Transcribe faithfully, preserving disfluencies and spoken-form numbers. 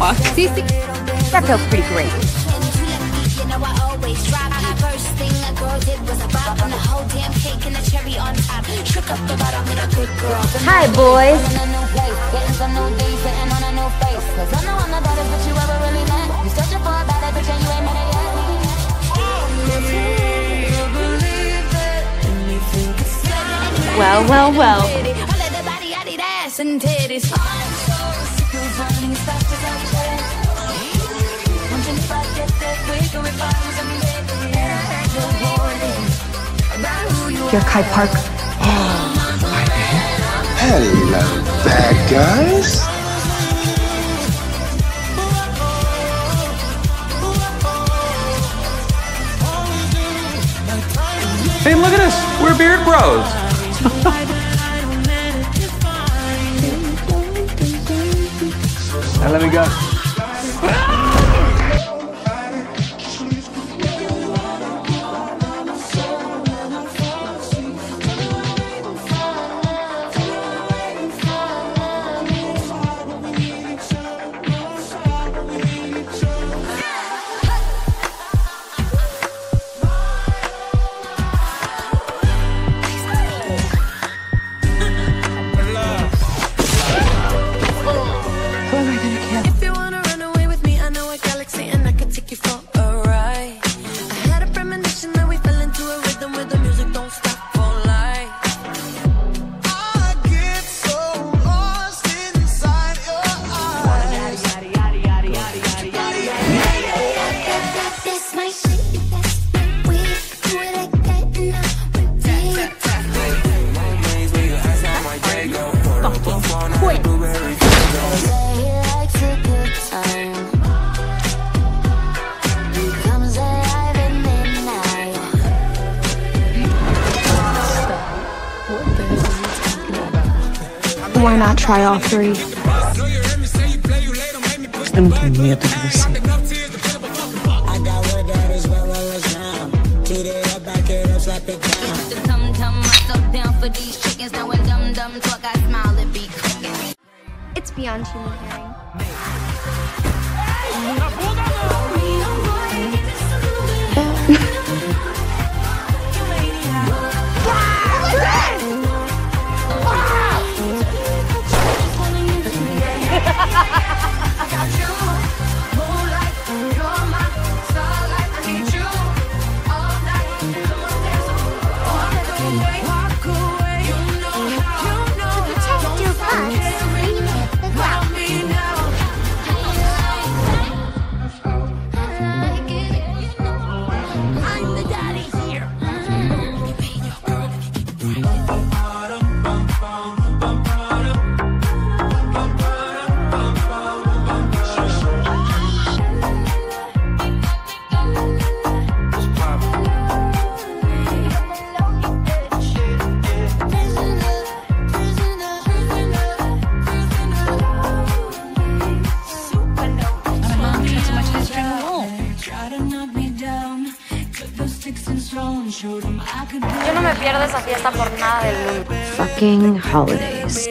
off. See, see? That feels pretty great. Hi, boys. Well, well, well. And titties. I'm so sick of running stuff to that shit. Wondering if I get that quick or if I was a minute. You're Kai Park. Oh, my man. Hello, bad guys. Hey, look at us. We're Beard Bros. Now let me go. Why not try all three? I'm too mad to do this. It's beyond human hearing. Yo no me pierdo esa fiesta por nada del mundo. Fucking holidays.